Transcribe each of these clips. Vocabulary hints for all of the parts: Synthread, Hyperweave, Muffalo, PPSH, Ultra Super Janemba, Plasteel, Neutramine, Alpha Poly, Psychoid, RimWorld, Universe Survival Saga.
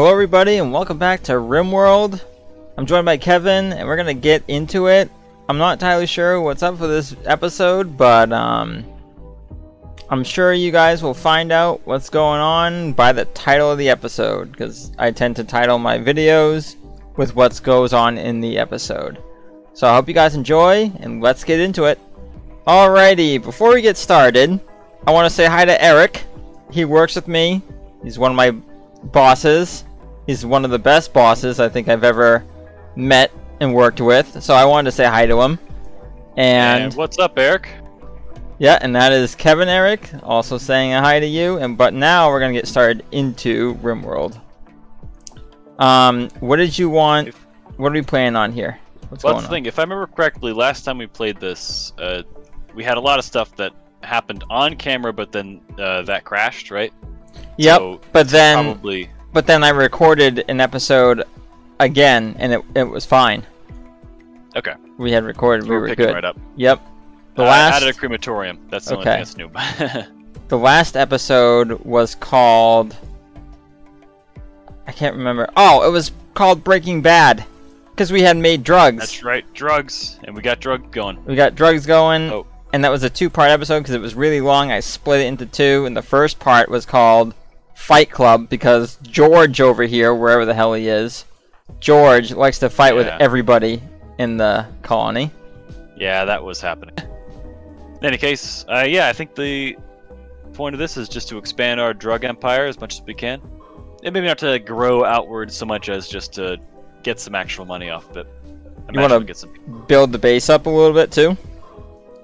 Hello everybody and welcome back to RimWorld. I'm joined by Kevin and we're gonna get into it. I'm not entirely sure what's up for this episode, but I'm sure you guys will find out what's going on by the title of the episode, because I tend to title my videos with what goes on in the episode. So I hope you guys enjoy and let's get into it. Alrighty, before we get started, I want to say hi to Eric. He works with me. He's one of my bosses. He's one of the best bosses I think I've ever met and worked with. So I wanted to say hi to him. And what's up, Eric? Yeah, and that is Kevin Eric also saying a hi to you. And but now we're gonna get started into RimWorld. What did you want? What are we playing on here? What's going on? Well, that's the thing. If I remember correctly, last time we played this, we had a lot of stuff that happened on camera, but then that crashed, right? Yep. So but then I recorded an episode again, and it was fine. Okay. We had recorded. We were picking good. Right up. Yep. The last added a crematorium. That's the only thing that's new. The last episode was called, I can't remember. Oh, it was called Breaking Bad, because we had made drugs. That's right, drugs, and we got drugs going. We got drugs going. Oh. And that was a two-part episode because it was really long. I split it into two, and the first part was called Fight Club because George over here, wherever the hell he is, George likes to fight with everybody in the colony. Yeah, that was happening. In any case, yeah, I think the point of this is just to expand our drug empire as much as we can. And maybe not to grow outward so much as just to get some actual money off of it. You want to build the base up a little bit, too?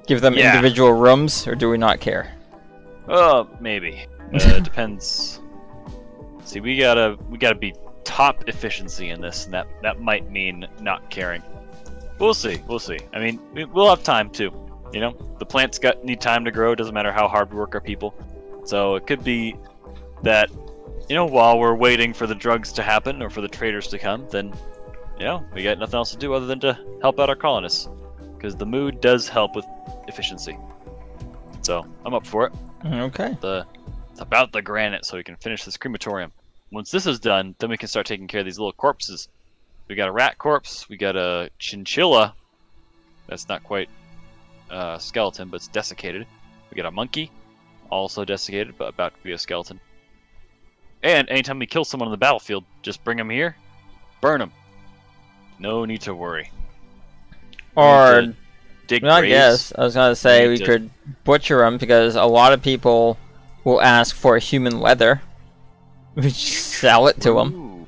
Give them individual rooms, or do we not care? Oh, maybe. It depends. See, we gotta be top efficiency in this, and that might mean not caring. We'll see. We'll see. I mean, we'll have time too. You know, the plants need time to grow. It doesn't matter how hard we work our people. So it could be that, you know, while we're waiting for the drugs to happen or for the traders to come, then, you know, we got nothing else to do other than to help out our colonists, because the mood does help with efficiency. So I'm up for it. Okay. It's about the granite, so we can finish this crematorium. Once this is done, then we can start taking care of these little corpses. We got a rat corpse. We got a chinchilla. That's not quite a skeleton, but it's desiccated. We got a monkey, also desiccated, but about to be a skeleton. And anytime we kill someone on the battlefield, just bring them here, burn them. No need to worry. Or I guess I was gonna say we could butcher them, because a lot of people will ask for human leather. We sell it to them.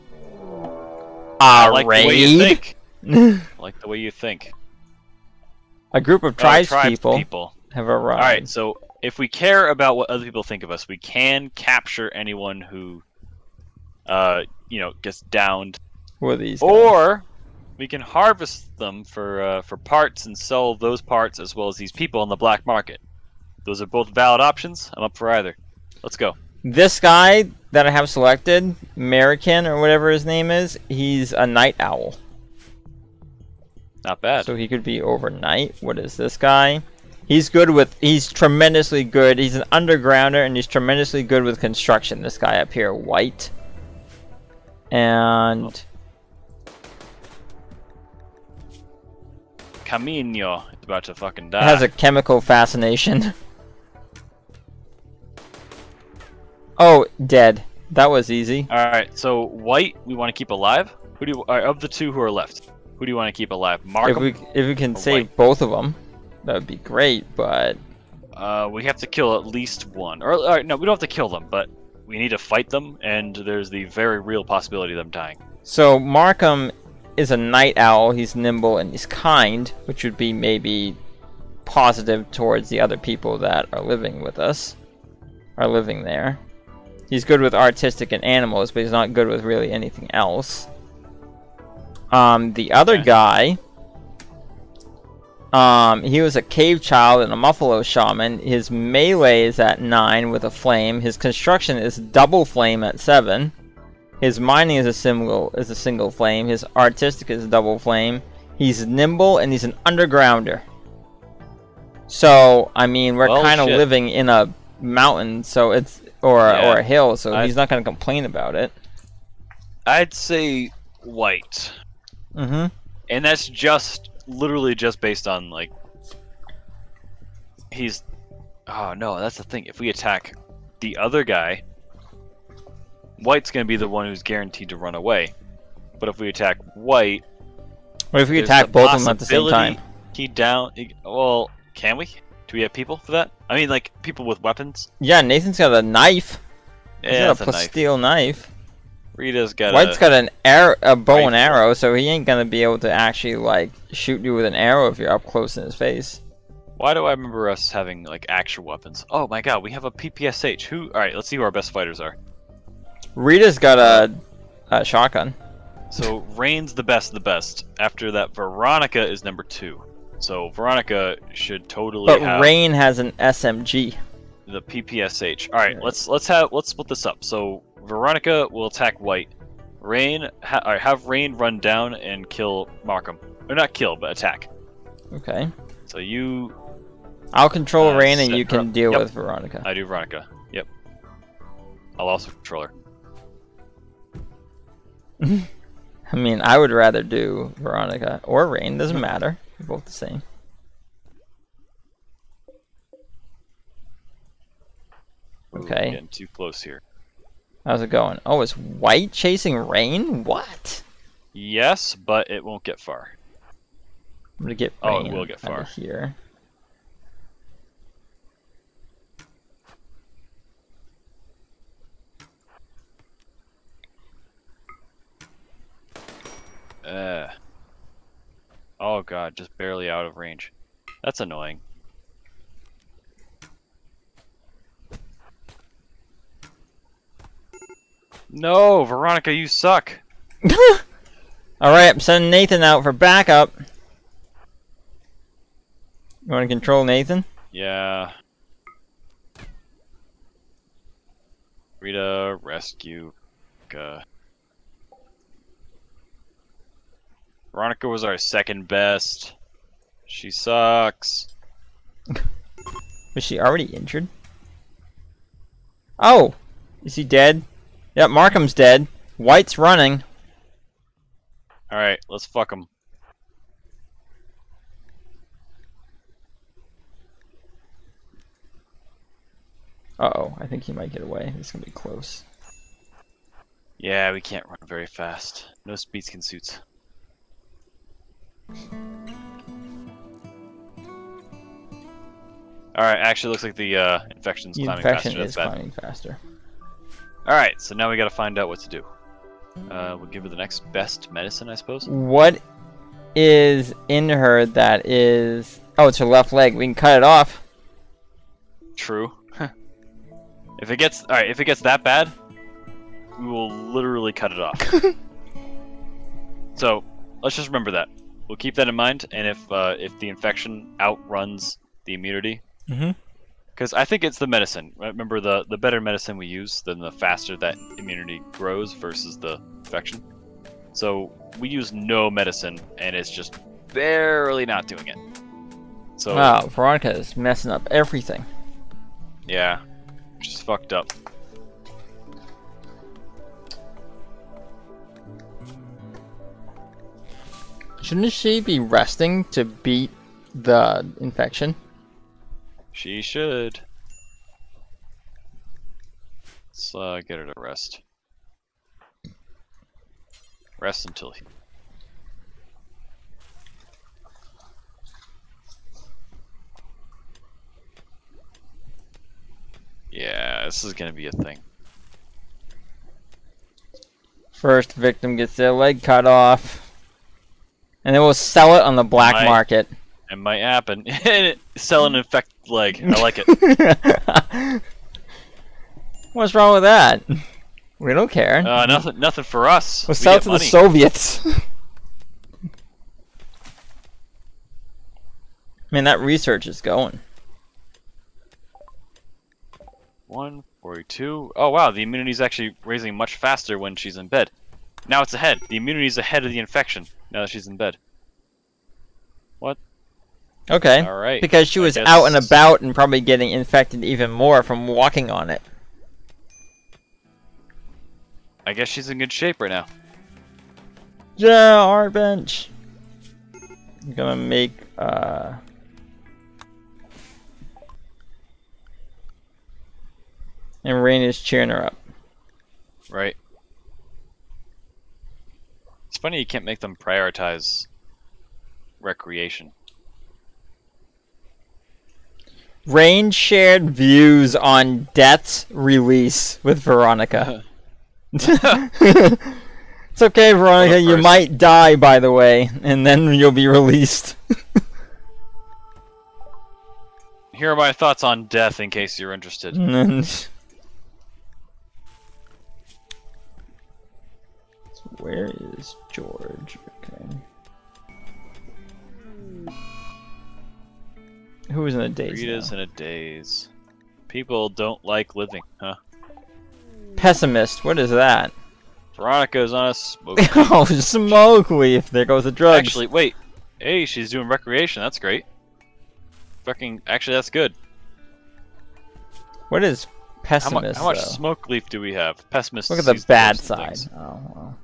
I like the way you think. Like the way you think. A group of tribes people have arrived. All right, so if we care about what other people think of us, we can capture anyone who, you know, gets downed. Who are these guys? Or we can harvest them for parts and sell those parts as well as these people on the black market. Those are both valid options. I'm up for either. Let's go. This guy that I have selected, American or whatever his name is, he's a night owl. Not bad. So he could be overnight. What is this guy? He's good with, he's tremendously good. He's an undergrounder and he's tremendously good with construction. This guy up here, white. And Camino is about to fucking die. It has a chemical fascination. Oh, dead. That was easy. Alright, so white, we want to keep alive. Who do you, of the two who are left, who do you want to keep alive? Mark. If we can save white. Both of them, that would be great, but we have to kill at least one. Or no, we don't have to kill them, but we need to fight them, and there's the very real possibility of them dying. So Markham is a night owl. He's nimble and he's kind, which would be maybe positive towards the other people that are living with us, are living there. He's good with artistic and animals, but he's not good with really anything else. The other guy, he was a cave child and a muffalo shaman. His melee is at 9 with a flame. His construction is double flame at 7. His mining is a single flame. His artistic is a double flame. He's nimble and he's an undergrounder. So I mean, we're kind of living in a mountain, so it's or a hill, so he's not going to complain about it. I'd say white. Mm-hmm. And that's just literally just based on like he's. Oh no, that's the thing. If we attack the other guy, white's gonna be the one who's guaranteed to run away. But if we attack white, what if we attack both of them at the same time? Well, can we? Do we have people for that? I mean, like people with weapons. Yeah, Nathan's got a knife. Yeah, he's got a steel knife. Rita's got. White's got an arrow, a bow and arrow, so he ain't gonna be able to actually like shoot you with an arrow if you're up close in his face. Why do I remember us having like actual weapons? Oh my god, we have a PPSH. Who? All right, let's see who our best fighters are. Rita's got a shotgun. So Rain's the best of the best. After that, Veronica is number 2. So Veronica should totally. But have Rain has an SMG. The PPSH. All right, let's split this up. So Veronica will attack White. Rain, have Rain run down and kill Markham. Or not kill, but attack. Okay. So you. I'll control Rain, and you can deal with Veronica. I do Veronica. Yep. I'll also control her. I mean, I would rather do Veronica or Rain. Doesn't matter. They're both the same. Ooh, okay. Getting too close here. How's it going? Oh, is White chasing Rain? What? Yes, but it won't get far. I'm gonna get Rain. Oh, it will get far here. Oh god, just barely out of range. That's annoying. No, Veronica, you suck. Alright, I'm sending Nathan out for backup. You want to control Nathan? Yeah. Rita, rescue. Veronica was our second best. She sucks. Was she already injured? Oh! Is he dead? Yep, Markham's dead. White's running. Alright, let's fuck him. Uh-oh, I think he might get away. It's gonna be close. Yeah, we can't run very fast. No speeds can suits. Alright, actually looks like the infection's climbing faster. The infection is climbing faster. Alright, so now we gotta find out what to do. We'll give her the next best medicine, I suppose. What is in her that is... Oh, it's her left leg. We can cut it off. True. If it gets... Alright, if it gets that bad, we will literally cut it off. So, let's just remember that. We'll keep that in mind, and if the infection outruns the immunity, because I think it's the medicine. Right? Remember, the better medicine we use, then the faster that immunity grows versus the infection. So we use no medicine, and it's just barely not doing it. So wow, Veronica is messing up everything. Yeah, just fucked up. Shouldn't she be resting to beat the infection? She should. Let's get her to rest. Rest until he... Yeah, this is gonna be a thing. First victim gets their leg cut off. And then we'll sell it on the black market. It might happen. Sell an infected leg. I like it. What's wrong with that? We don't care. Nothing for us. We'll sell it to the Soviets. Man, that research is going. 142. Oh wow, the immunity is actually raising much faster when she's in bed. Now it's ahead. The immunity is ahead of the infection. Now that she's in bed. What? Okay. All right. Because she was out and about and probably getting infected even more from walking on it. I guess she's in good shape right now. Yeah, our bench. I'm gonna make and Rain is cheering her up. Right. It's funny you can't make them prioritize recreation. Rain shared views on Death's release with Veronica. It's okay, Veronica, you might die, by the way, and then you'll be released. Here are my thoughts on Death in case you're interested. Where is George? Okay. Who is in a daze? Rita's in a daze. People don't like living, huh? Pessimist, what is that? Veronica's on a smoke leaf. Oh, smoke leaf! There goes the drugs. Actually, wait. Hey, she's doing recreation, that's great. Fucking, actually, that's good. What is pessimist? How much smoke leaf do we have? Pessimist. Look at the bad side. Oh, well.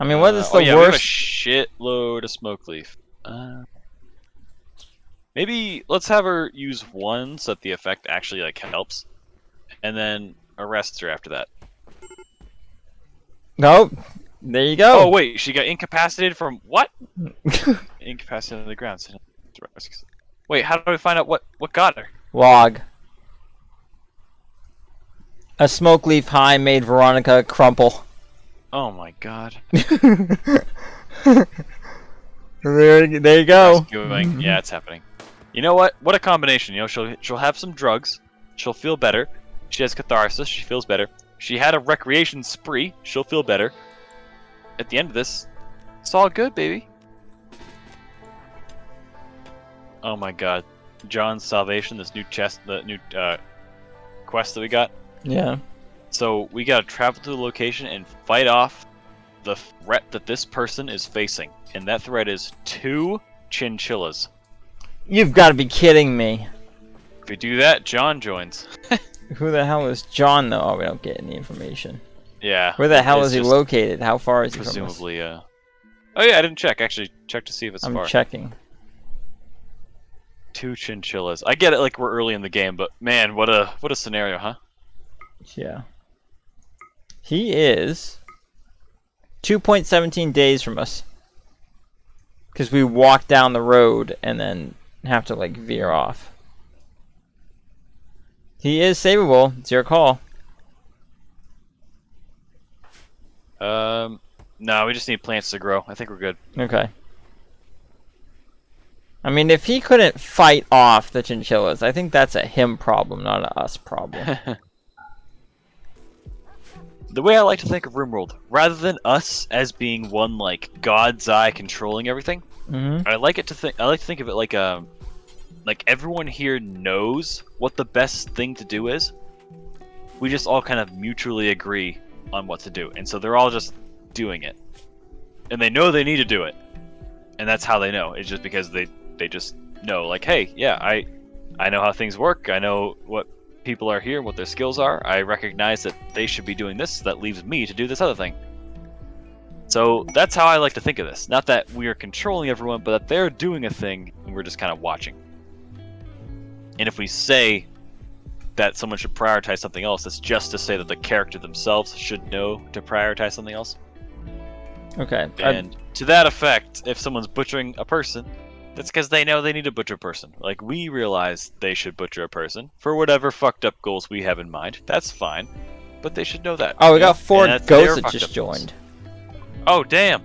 I mean, what is the worst? We have a shitload of smoke leaf. Maybe let's have her use one so that the effect actually like helps, and then arrest her after that. Nope. There you go. Oh wait, she got incapacitated from what? Incapacitated on the ground. Wait, how do we find out what got her? Log. A smoke leaf high made Veronica crumple. Oh my god. There you go. Yeah, it's happening. You know what? What a combination. You know, she'll have some drugs. She'll feel better. She has catharsis. She feels better. She had a recreation spree. She'll feel better. At the end of this, it's all good, baby. Oh my god, John's salvation. This new chest, the new quest that we got. Yeah. So we gotta travel to the location and fight off the threat that this person is facing, and that threat is 2 chinchillas. You've got to be kidding me. If we do that, John joins. Who the hell is John, though? Oh, we don't get any information. Yeah. Where the hell is he located? How far is he from us? Presumably, oh yeah, I didn't check. Actually, check to see if it's far. I'm checking. 2 chinchillas. I get it, like, we're early in the game, but man, what a scenario, huh? Yeah. He is 2.17 days from us. Because we walk down the road and then have to, like, veer off. He is savable. It's your call. No, we just need plants to grow. I think we're good. Okay. I mean, if he couldn't fight off the chinchillas, I think that's a him problem, not a us problem. The way I like to think of RimWorld, rather than us as being one like God's eye controlling everything, I like to think of it like a, like everyone here knows what the best thing to do is. We just all kind of mutually agree on what to do, and so they're all just doing it, and they know they need to do it, and that's how they know. It's just because they just know, like, hey, yeah, I know how things work. I know what people are here, what their skills are. I recognize that they should be doing this, so that leaves me to do this other thing. So that's how I like to think of this. Not that we are controlling everyone, but that they're doing a thing and we're just kind of watching. And if we say that someone should prioritize something else, that's just to say that the character themselves should know to prioritize something else. Okay. And to that effect, if someone's butchering a person, that's because they know they need to butcher a person. Like, we realize they should butcher a person for whatever fucked up goals we have in mind. That's fine. But they should know that. Oh, we got 4 ghosts that just joined. Oh, damn.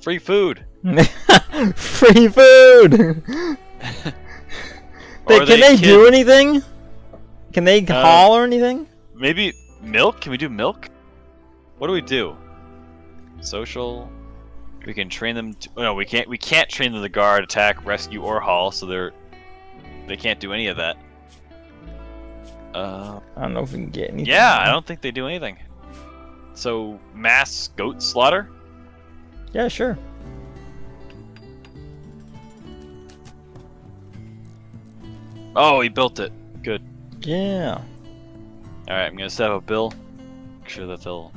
Free food. Free food! Can they do anything? Can they haul or anything? Maybe milk? Can we do milk? What do we do? Social... We can train them to, no, we can't train them to guard, attack, rescue, or haul, so they can't do any of that. I don't know if we can get anything. Yeah, I don't think they do anything. So mass goat slaughter? Yeah, sure. Oh, he built it. Good. Yeah. Alright, I'm gonna set up a bill. Make sure that they'll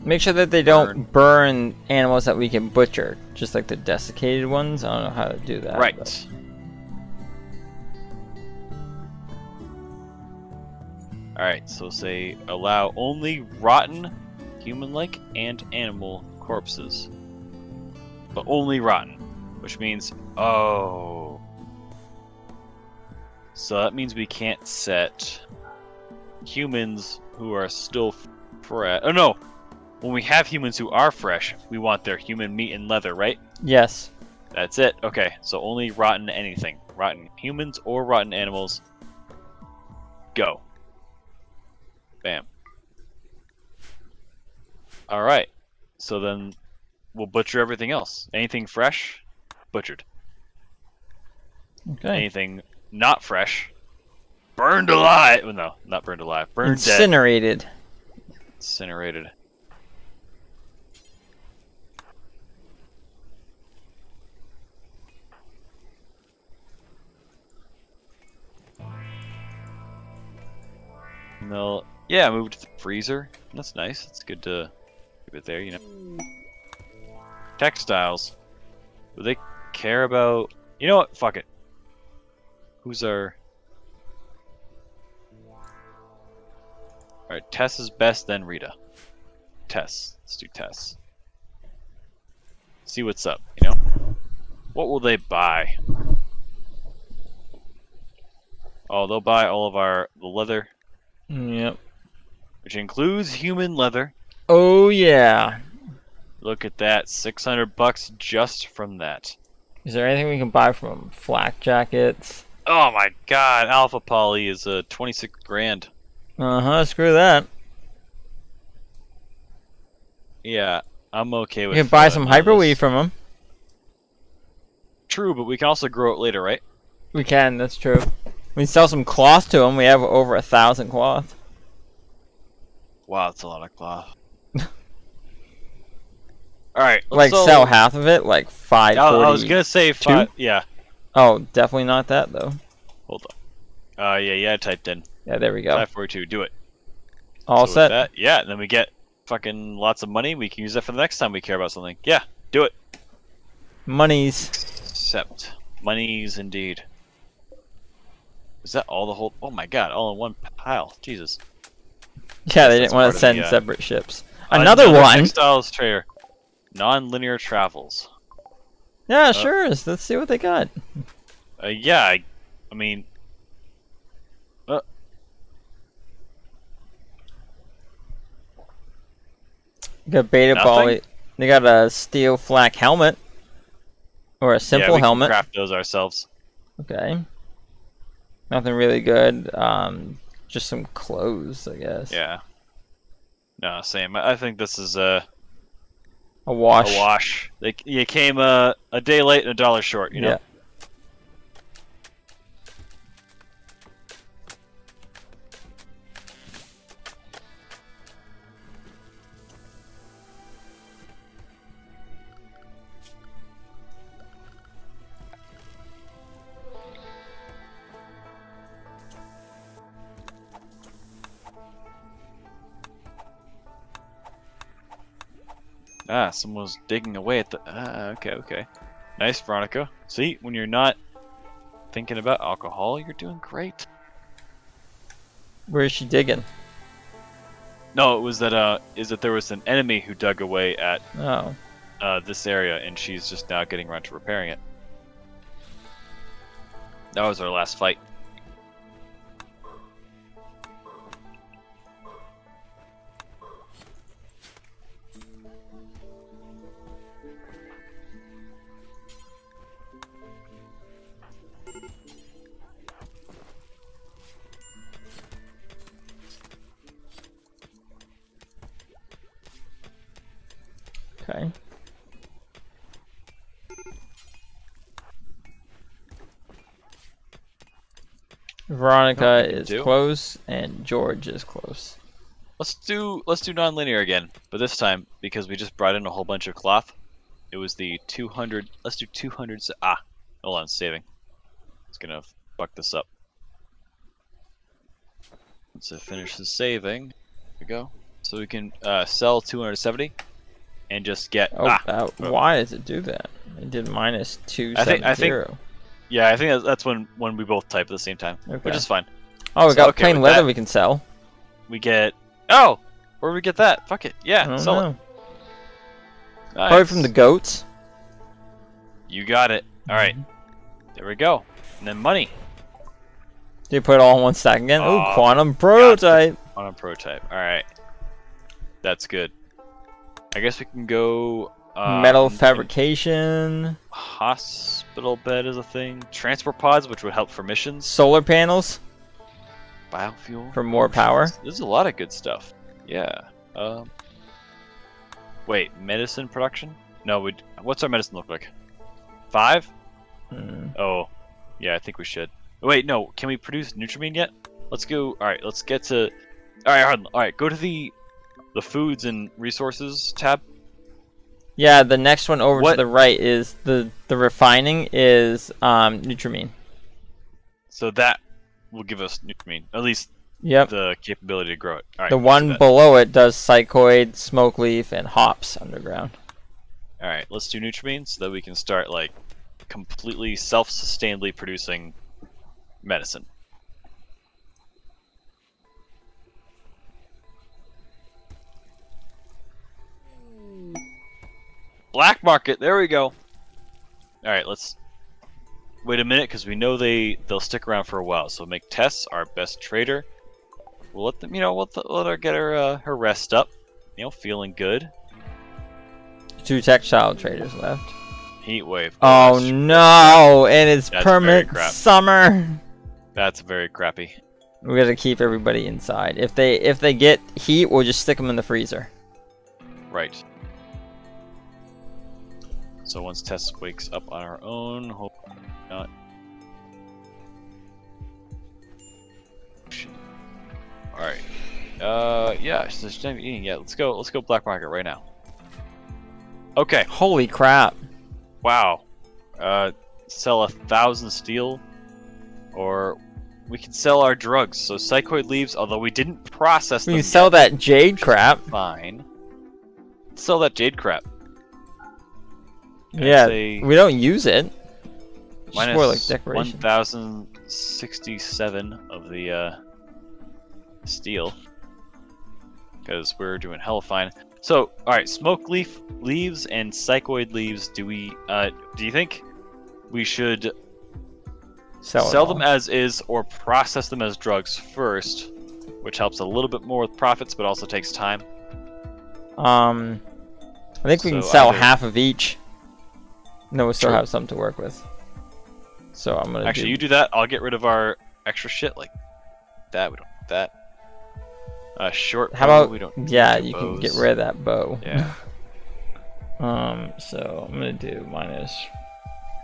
Make sure that they don't burn animals that we can butcher, just like the desiccated ones. I don't know how to do that. Right. But. Alright, so say allow only rotten, human-like, and animal corpses. But only rotten, which means, oh. So that means we can't set humans who are still fresh. Oh no! When we have humans who are fresh, we want their human meat and leather, right? Yes. That's it. Okay, so only rotten anything. Rotten humans or rotten animals. Go. Bam. Alright. So then we'll butcher everything else. Anything fresh, butchered. Okay. Anything not fresh, burned alive. Well, no, not burned alive. Burned incinerated. Dead. Incinerated. No. Yeah, I moved to the freezer. That's nice. It's good to keep it there, you know. Textiles. Do they care about... You know what? Fuck it. Who's our... Alright, Tess is best, then Rita. Tess. Let's do Tess. See what's up, you know? What will they buy? Oh, they'll buy all of our leather. Yep. Which includes human leather. Oh yeah. Look at that, $600 just from that. Is there anything we can buy from flak jackets? Oh my god, Alpha Poly is a 26 grand. Screw that. Yeah, I'm okay with. You can buy some Hyperweave from them. True, but we can also grow it later, right? We can. That's true. We sell some cloth to them. We have over 1,000 cloth. Wow, that's a lot of cloth. Alright, like sell half of it, like 5. I was gonna say 5. Yeah. Oh, definitely not that though. Hold on. Yeah, I typed in. Yeah, there we go. 542. Do it. All set. That, yeah, and then we get fucking lots of money. We can use that for the next time we care about something. Yeah, do it. Monies. Except monies, indeed. Is that all the whole? Oh my god! All in one pile. Jesus. Yeah, they didn't want to send separate ships. Another one. Textiles trader. Non-linear travels. Yeah, sure is. Let's see what they got. Yeah, I mean. Got beta poly. They got a steel flak helmet. Or a simple helmet. We can craft those ourselves. Okay. Nothing really good. Just some clothes, I guess. Yeah. No, same. I think this is a wash. A wash. You came a day late and $1 short, you know? Yeah. Ah, someone's digging away at the... Ah, okay. Nice, Veronica. See, when you're not thinking about alcohol, you're doing great. Where is she digging? No, it was that, there was an enemy who dug away at this area, and she's just now getting around to repairing it. That was our last fight. Okay. Veronica is close and George is close. Let's do non-linear again, but this time because we just brought in a whole bunch of cloth. It was the 200. Let's do 200. Hold on, saving. It's gonna fuck this up. Once I finish the saving, here we go. So we can sell 270 and just get. Oh, why does it do that? It did minus 270. Yeah, I think that's when we both type at the same time, okay. Which is fine. Oh, we got plain leather that. We can sell. We get. Oh, where do we get that? Fuck it. Yeah, sell it. Nice. Probably from the goats. You got it. All right, there we go. And then money. Do you put it all in one stack again? Oh, quantum prototype. Quantum prototype. All right, that's good. I guess we can go. Metal fabrication. Hospital bed is a thing. Transport pods, which would help for missions. Solar panels. Biofuel. For more power. There's a lot of good stuff. Yeah. Wait, medicine production? No, what's our medicine look like? 5? Oh, yeah, I think we should. Wait, no, can we produce Neutramine yet? Let's go. All right, let's get to. All right, Harlan, all right, go to the foods and resources tab. Yeah, the next one over to the right is the refining is Neutramine. So that will give us Neutramine, at least the capability to grow it. All right, the one below it does Psychoid, Smoke Leaf, and Hops underground. All right, let's do Neutramine so that we can start like completely self-sustainably producing medicine. Black market, there we go. Alright, let's wait a minute because we know they'll stick around for a while. So make Tess our best trader. We'll let them, we'll let her get her rest up. You know, feeling good. 2 textile traders left. Heat wave. Oh no, and it's permanent summer. That's very crappy. We gotta keep everybody inside. If they get heat, we'll just stick them in the freezer. Right. So once Tess wakes up on her own, hopefully not. Alright. Yeah, she's not eating yet. Let's go black market right now. Okay. Holy crap. Wow. Sell 1,000 steel. Or we can sell our drugs. So Psychoid leaves, although we didn't process them. We can sell that jade crap. Fine. Let's sell that jade crap. Yeah, we don't use it. Minus more like decoration. 1,067 of the steel, because we're doing hella fine. So, all right, smoke leaf leaves and psychoid leaves. Do we? Do you think we should sell them as is, or process them as drugs first, which helps a little bit more with profits, but also takes time? I think we can sell half of each. No, we still have some to work with. So I'm gonna you do that. I'll get rid of our extra shit like that. We don't want that. Short. How about we don't? Yeah, you can get rid of that bow. Yeah. So I'm gonna do minus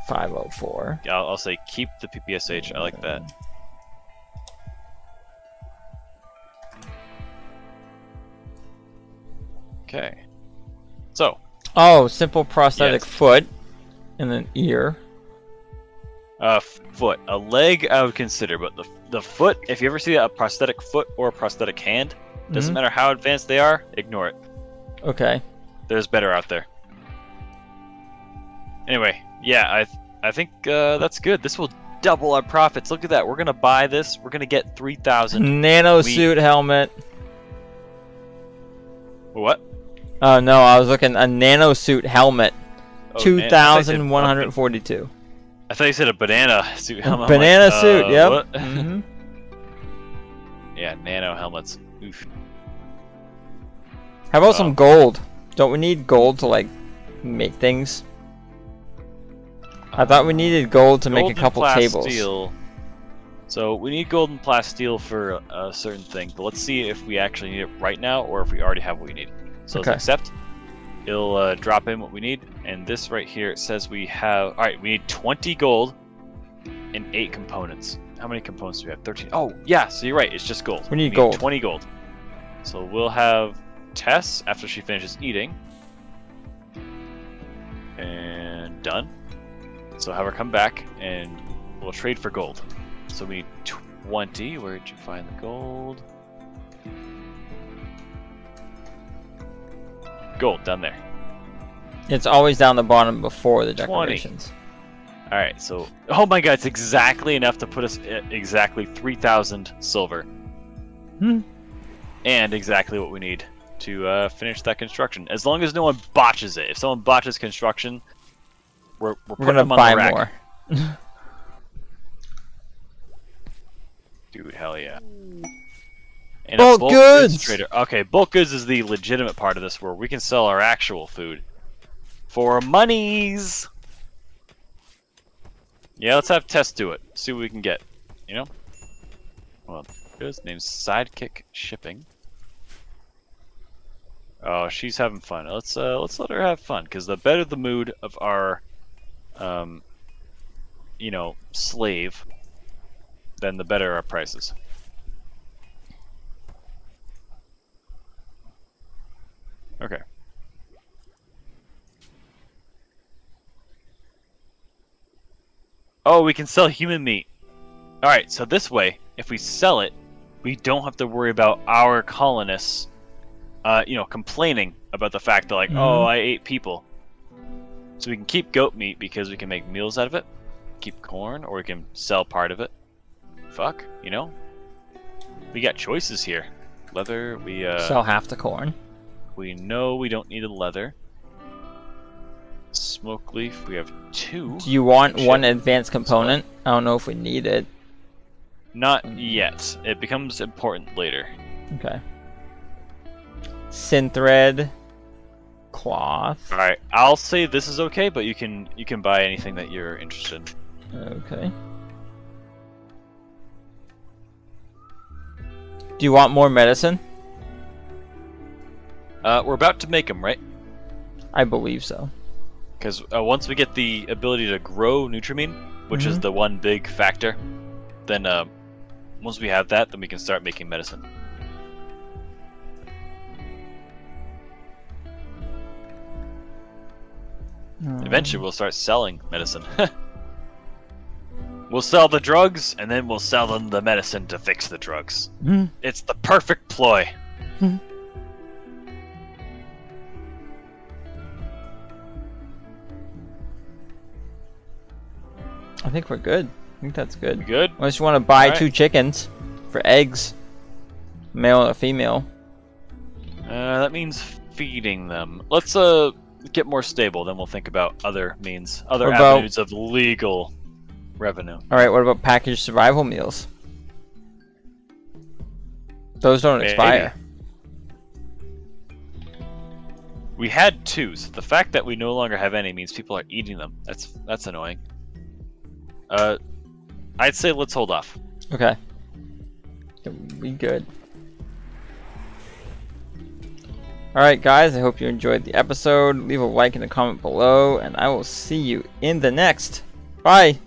504. Yeah, I'll say keep the PPSH. I like that. Okay. So. Oh, simple prosthetic foot. And an ear. Foot. A leg I would consider, but the foot, if you ever see a prosthetic foot or a prosthetic hand, doesn't matter how advanced they are, ignore it. Okay. There's better out there. Anyway, yeah, I think that's good. This will double our profits. Look at that. We're going to buy this. We're going to get 3,000. Nano suit helmet. What? Oh, no, I was looking a nano suit helmet. 2,142. I thought you said a banana suit helmet. Banana like, suit, yep. Yeah, nano helmets. Oof. How about some gold? Don't we need gold to like make things? I thought we needed gold to make a couple tables. Steel. So we need gold and plasteel for a certain thing, but let's see if we actually need it right now or if we already have what we need. So let's accept. It'll drop in what we need, and this right here it says we have. All right, we need 20 gold and 8 components. How many components do we have? 13. Oh, yeah. So you're right. It's just gold. We need gold. 20 gold. So we'll have Tess after she finishes eating, and done. So have her come back, and we'll trade for gold. So we need 20. Where did you find the gold? Gold, down there. It's always down the bottom before the decorations. 20. All right, so, oh my god, it's exactly enough to put us at exactly 3,000 silver. Hmm. And exactly what we need to finish that construction. As long as no one botches it. If someone botches construction, we're putting them on the rack. We're going to buy more. Dude, hell yeah. And bulk goods trader. Okay, bulk goods is the legitimate part of this where we can sell our actual food for monies. Yeah, let's have Tess do it. See what we can get. You know? Well, his name's Sidekick Shipping. Oh, she's having fun. Let's let her have fun, because the better the mood of our, you know, slave, then the better our prices. Okay. Oh, we can sell human meat. Alright, so this way, if we sell it, we don't have to worry about our colonists, you know, complaining about the fact that, like, oh, I ate people. So we can keep goat meat because we can make meals out of it, keep corn, or we can sell part of it. Fuck, you know? We got choices here. Leather, we, sell half the corn. We know we don't need the leather. Smoke leaf, we have 2. Do you want one advanced component? I don't know if we need it. Not yet. It becomes important later. Okay. Synthread, cloth. All right, I'll say this is okay, but you can buy anything that you're interested in. Okay. Do you want more medicine? We're about to make them, right? I believe so. Because once we get the ability to grow Neutramine, which is the one big factor, then once we have that, then we can start making medicine. Eventually, we'll start selling medicine. We'll sell the drugs, and then we'll sell them the medicine to fix the drugs. It's the perfect ploy. I think we're good. I think that's good. We're good. Unless you want to buy 2 chickens for eggs, male or female. That means feeding them. Let's get more stable. Then we'll think about other means, other avenues of legal revenue. All right. What about packaged survival meals? Those don't expire. We had 2, so the fact that we no longer have any means people are eating them. That's annoying. I'd say let's hold off. Okay. We good. Alright guys, I hope you enjoyed the episode. Leave a like and a comment below, and I will see you in the next. Bye!